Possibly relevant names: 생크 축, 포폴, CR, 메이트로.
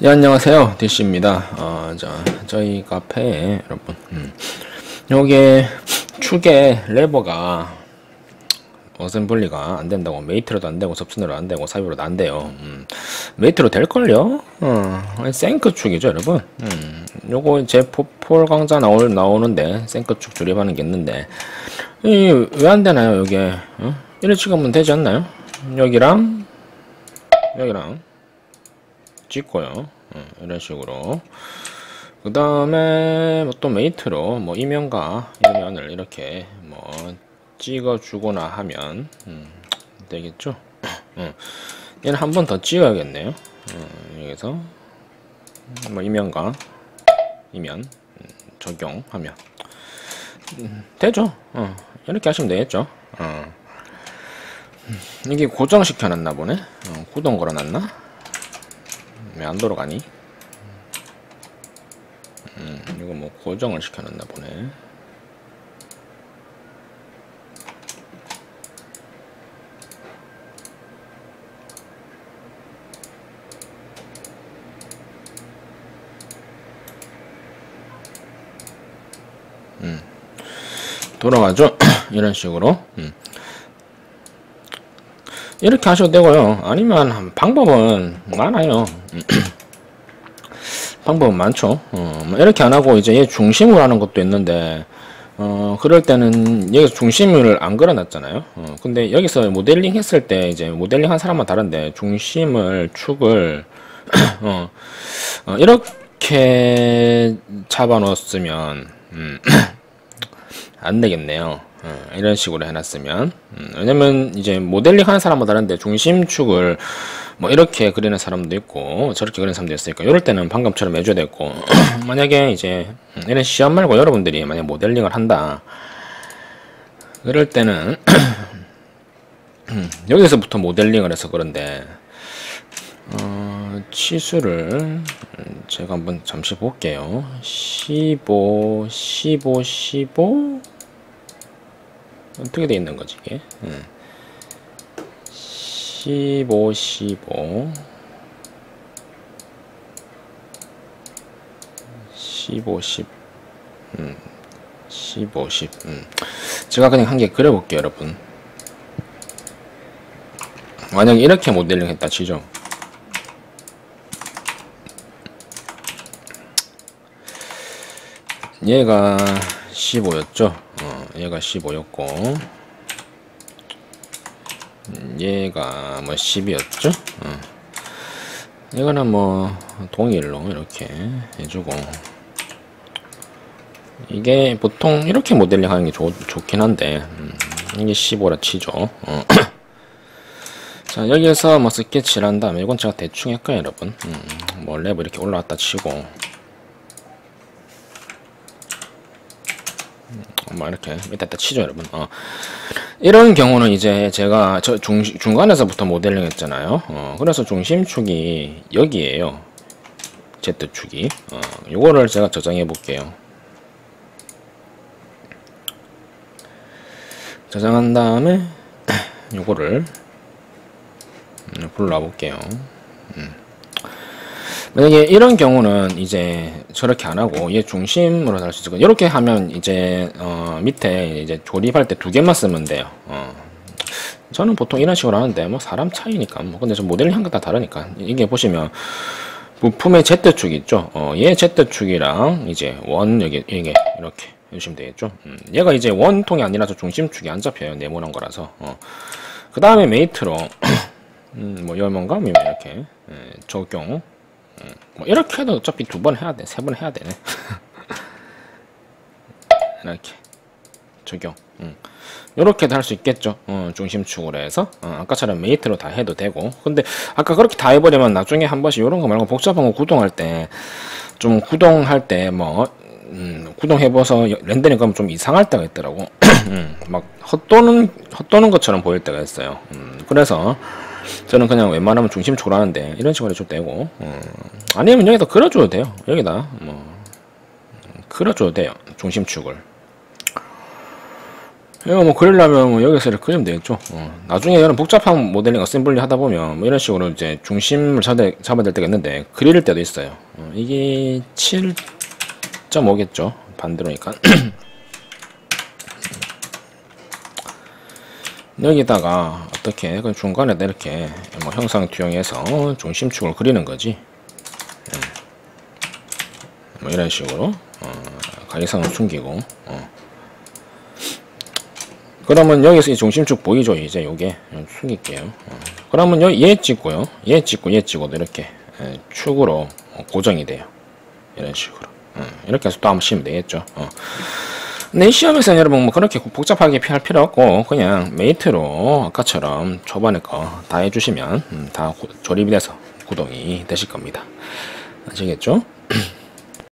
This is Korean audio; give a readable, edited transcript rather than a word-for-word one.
예, 안녕하세요. DC입니다. 저희 카페에, 여러분, 여기에 축의 레버가, 어셈블리가 안 된다고, 메이트로도 안 되고, 접선으로 안 되고, 삽입으로도 안 돼요. 메이트로 될걸요? 생크 축이죠, 여러분. 요거 제 포폴 강좌 나오는데, 생크 축 조립하는 게 있는데, 이, 왜 안 되나요, 요게? 이래 찍으면 되지 않나요? 여기랑, 찍고요. 이런 식으로. 그 다음에, 뭐 또 메이트로, 뭐, 이면과 이면을 이렇게, 뭐, 찍어주거나 하면, 되겠죠? 얘는 한 번 더 찍어야겠네요. 여기서, 뭐, 이면과 이면, 적용하면. 되죠? 이렇게 하시면 되겠죠? 이게 고정시켜놨나 보네? 구동 걸어놨나? 왜 안 돌아가니? 이거 뭐 고정을 시켜놨나 보네. 돌아가죠? 이런 식으로. 이렇게 하셔도 되고요. 아니면 방법은 많아요. 방법은 많죠. 이렇게 안 하고 이제 얘 중심으로 하는 것도 있는데, 그럴 때는 여기서 중심을 안 그려놨잖아요. 근데 여기서 모델링 했을 때 이제 모델링 한 사람만 다른데 중심을 축을 이렇게 잡아놓았으면 안 되겠네요. 이런 식으로 해놨으면. 왜냐면 이제 모델링 하는 사람마다 다른데 중심축을 뭐 이렇게 그리는 사람도 있고 저렇게 그리는 사람도 있으니까 이럴 때는 방금처럼 해줘야 되고 만약에 이제 이런 시험 말고 여러분들이 만약 모델링을 한다 그럴 때는 여기서부터 모델링을 해서 그런데 치수를 제가 한번 잠시 볼게요. 15 어떻게 돼 있는 거지, 이게? 15, 10. 제가 그냥 한 개 그려볼게요, 여러분. 만약에 이렇게 모델링 했다 치죠? 얘가 15였죠? 얘가 15였고 얘가 뭐 10이었죠? 얘가는 뭐 동일로 이렇게 해주고 이게 보통 이렇게 모델링 하는 게 좋긴 한데 이게 15라 치죠. 자, 여기에서 뭐 스케치를 한 다음에 이건 제가 대충 할까요, 여러분? 뭐 랩을 이렇게 올라왔다 치고 막 이렇게 이따 치죠, 여러분. 이런 경우는 이제 제가 중간에서부터 모델링 했잖아요. 그래서 중심축이 여기에요. Z축이. 요거를 제가 저장해 볼게요. 저장한 다음에 요거를 불러 볼게요. 만약에 이런 경우는 이제 저렇게 안 하고 얘 중심으로 할 수 있고 이렇게 하면 이제 밑에 이제 조립할 때 두 개만 쓰면 돼요. 저는 보통 이런 식으로 하는데 뭐 사람 차이니까 뭐 근데 저 모델링한 거 다 다르니까 이게 보시면 부품의 Z축 있죠. 얘 Z축이랑 이제 원 여기 이렇게 해주시면 되겠죠. 얘가 이제 원통이 아니라서 중심축이 안 잡혀요. 네모난 거라서. 그 다음에 메이트로 뭐 열문가 이렇게 적용. 뭐 이렇게 해도 어차피 두 번 해야 돼. 세 번 해야 되네. 이렇게 적용. 요렇게도 할 수 있겠죠. 중심축으로 해서 아까처럼 메이트로 다 해도 되고. 근데 아까 그렇게 다 해버리면 나중에 한 번씩 요런 거 말고 복잡한 거 구동할 때 좀 구동할 때 뭐 구동해봐서 렌더링 가면 좀 이상할 때가 있더라고. 막 헛도는 것처럼 보일 때가 있어요. 그래서 저는 그냥 웬만하면 중심축으로 하는데 이런 식으로 해줘도 되고 아니면 여기다 그려줘도 돼요. 여기다 뭐 그려줘도 돼요. 중심축을 이거 뭐 그리려면 뭐 여기서 이렇게 그리면 되겠죠. 나중에 이런 복잡한 모델링 어셈블리 하다보면 뭐 이런 식으로 이제 중심을 잡아야 될 때가 있는데 그릴 때도 있어요. 이게 7.5겠죠. 반대로니까. 여기다가 어떻게 그 중간에 이렇게 뭐 형상 투영해서 중심축을 그리는 거지. 뭐 이런 식으로 가이상을 숨기고. 그러면 여기서 이 중심축 보이죠? 이제 요게 숨길게요. 그러면 여기 얘 찍고요, 얘 찍고 얘 찍고도 이렇게 축으로 고정이 돼요. 이런 식으로 이렇게 해서 또 한번 쉬면 되겠죠. 근데 이 시험에서는 여러분 뭐 그렇게 복잡하게 할 필요 없고 그냥 메이트로 아까처럼 초반에 거 다 해주시면 다 조립이 돼서 구동이 되실 겁니다. 아시겠죠?